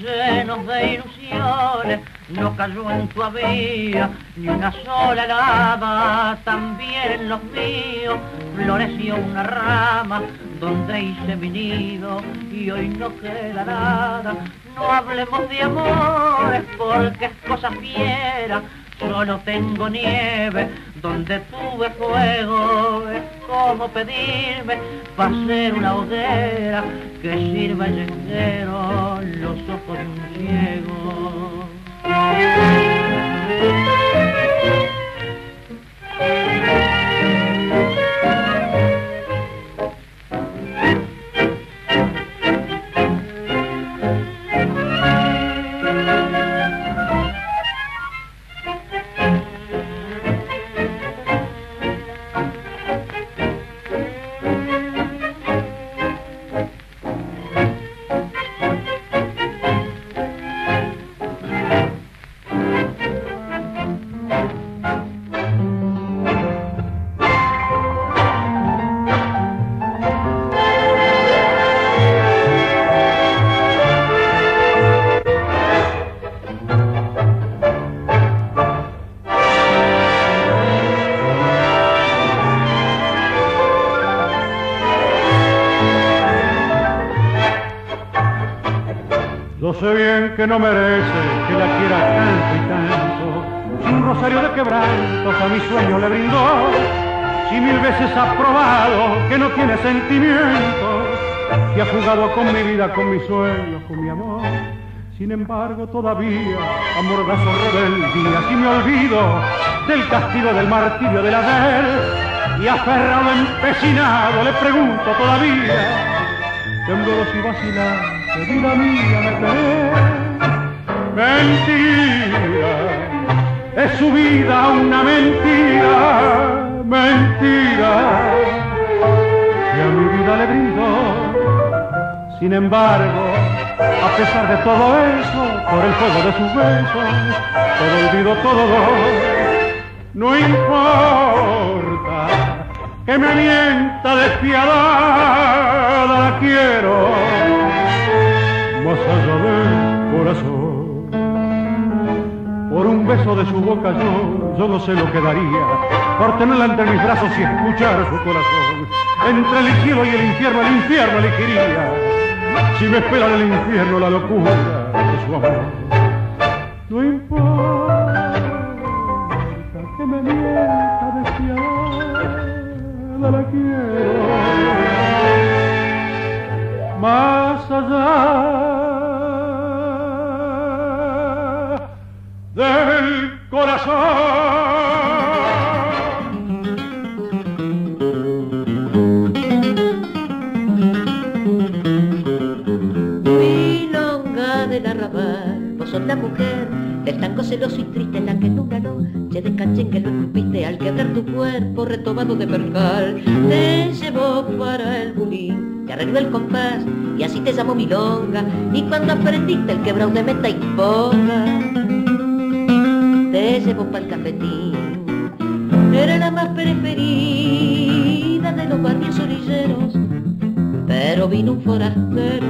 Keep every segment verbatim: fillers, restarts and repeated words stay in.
Llenos de ilusiones, no cayó en tu avía ni una sola lava, también en los míos floreció una rama donde hice mi nido y hoy no queda nada. No hablemos de amores porque es cosa fiera, solo tengo nieve donde tuve fuego. Es como pedirme para hacer una hoguera que sirva el entero los ojos de un ciego. Sé bien que no merece que la quiera tanto y tanto, un rosario de quebrantos a mi sueño le brindó. Si mil veces ha probado que no tiene sentimientos, que ha jugado con mi vida, con mis sueños, con mi amor. Sin embargo todavía, amordazo rebeldía, si me olvido del castigo, del martirio, del haber, y aferrado, empecinado, le pregunto todavía, tembloroso y vacilante, vida mía, me querés. Mentira, es su vida una mentira, mentira, que a mi vida le brindó. Sin embargo, a pesar de todo eso, por el fuego de sus besos, todo olvido, todo dolor. No importa que me mienta despiadada, la quiero más allá del corazón. Por un beso de su boca yo, yo no sé lo que daría, por tenerla entre mis brazos y escuchar su corazón. Entre el cielo y el infierno, el infierno elegiría, si me espera en el infierno la locura de su amor. No importa que me mienta despiadada, la quiero más allá del corazón. Milonga del arrabal, vos sos la mujer del tango celoso y triste, en la que nunca no se descanchen, que lo escupiste al quebrar tu cuerpo retomado de percal. Te llevó para el bulín, te arregló el compás y así te llamó milonga. Y cuando aprendiste el quebrado de meta y poca, te llevó pa'l cafetín. Era la más preferida de los barrios orilleros, pero vino un forastero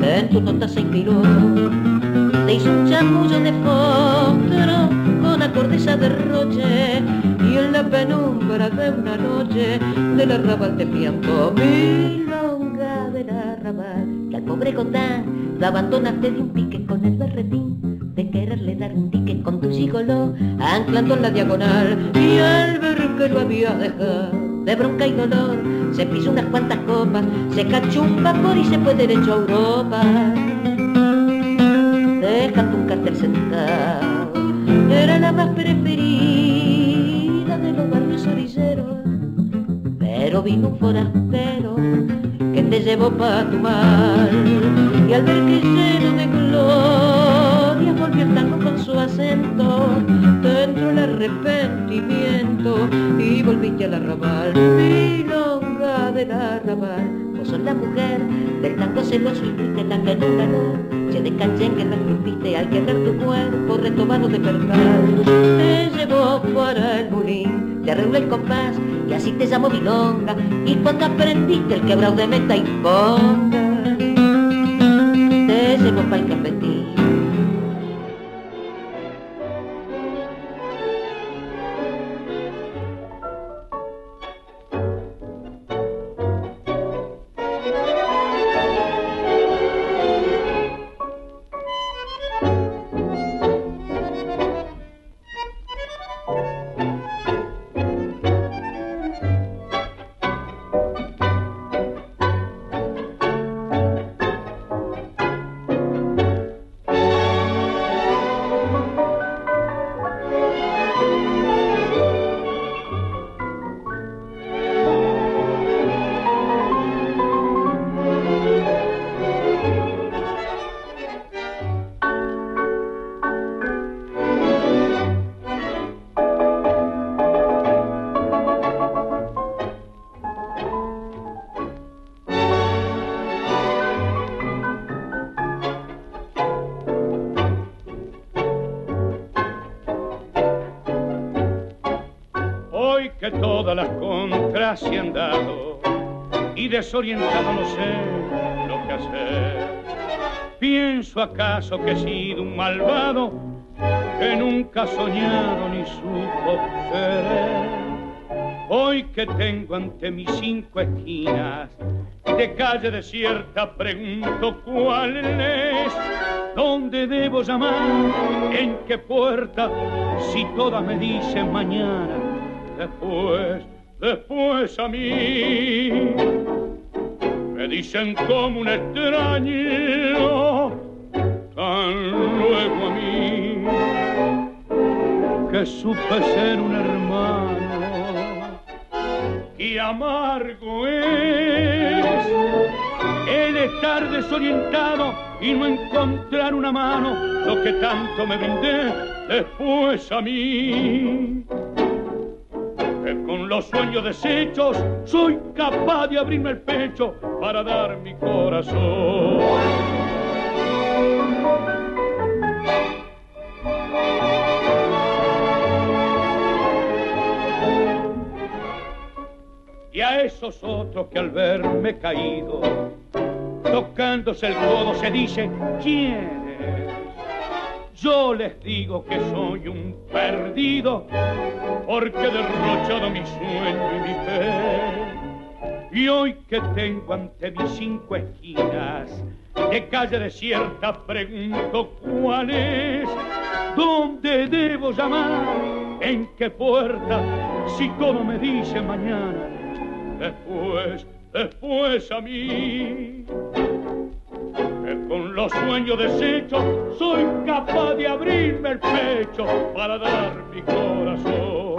que Certo non da sei pilón, le hizo un chamuyo de fósforo con acorteza de roche, y en la penumbra de una noche del arrabal te pianto milonga del arrabal, que al pobre Godán la abandonaste de un pique con el berretín de quererle dar un ticket con tu gigoló anclando en la diagonal, y al ver que lo había dejado de bronca y dolor, se pisó unas cuantas copas, se cachó un vapor y se fue derecho a Europa. Déjate un cartel sentado, era la más preferida de los barrios orilleros, pero vino un forastero que te llevó pa' tu mar, y al ver que lleno de gloria volvió el tango con su acento, te entró el arrepentimiento y volviste al arrabal. Milonga del arrabal, vos sos la mujer del tango celoso y triste, la que nunca no se descanché que rompiste al querer tu cuerpo retomado de percal. Te llevó para el bulín, te arregló el compás y así te llamó milonga, y cuando aprendiste el quebrado de meta y conga, te llevó para el cafetín. Todas las contras se han dado y desorientado no sé lo que hacer. ¿Pienso acaso que he sido un malvado que nunca ha soñado ni supo querer? Hoy que tengo ante mis cinco esquinas de calle desierta pregunto cuál es, dónde debo llamar, en qué puerta, si todas me dicen mañana. Después, después a mí me dicen como un extraño, tan luego a mí que supe ser un hermano. Y amargo es el estar desorientado y no encontrar una mano, lo que tanto me brindé después a mí. Con los sueños deshechos soy capaz de abrirme el pecho para dar mi corazón. Y a esos otros que al verme caído, tocándose el codo se dicen ¿quién? Yo les digo que soy un perdido porque he derrochado mi sueño y mi fe. Y hoy que tengo ante mis cinco esquinas de calle desierta pregunto cuál es, dónde debo llamar, en qué puerta, si todo me dice mañana. Después, después a mí, con los sueños deshechos soy capaz de abrirme el pecho para dar mi corazón.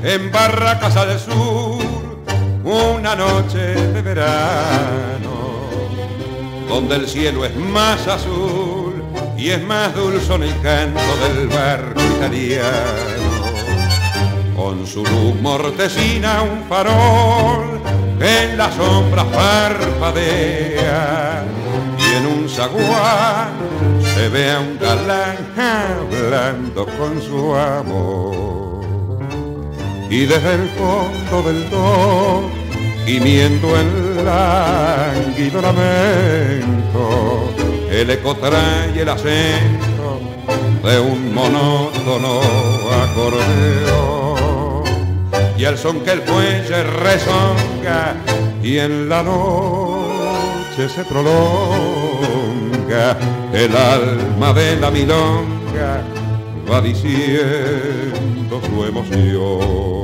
En Barracas del Sur, una noche de verano, donde el cielo es más azul y es más dulzón el canto del barco italiano. Con su luz mortecina un farol que en las sombras parpadea, y en un zaguán se ve a un galán hablando con su amor. Y desde el fondo del do, gimiendo el lánguido lamento, el eco trae el acento de un monótono acordeón. Y el son que el fuelle rezonga y en la noche se prolonga, el alma de la milonga va diciendo su emoción.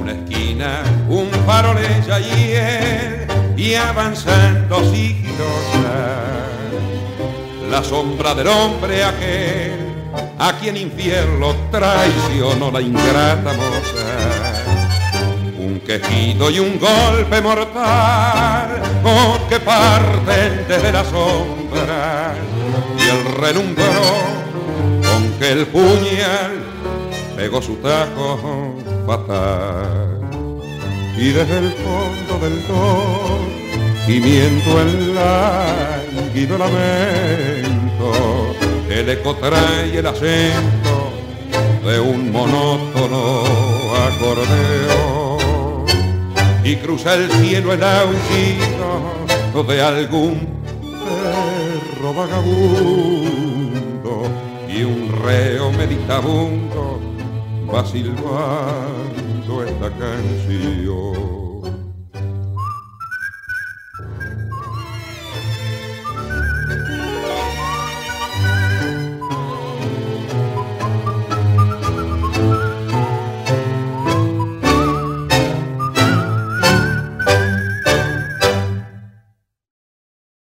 Una esquina, un farol ella y él, y avanzando sigilosa la sombra del hombre aquel a quien infierno traicionó la ingrata moza. Un quejido y un golpe mortal, oh, que parten desde la sombra, y el relumbrón con que el puñal pegó su taco fatal. Y desde el fondo del dolor, gimiendo el lánguido lamento, el eco trae el acento de un monótono acordeón. Y cruza el cielo el aullido rastro de algún perro vagabundo, y un reo meditabundo va silbando esta canción.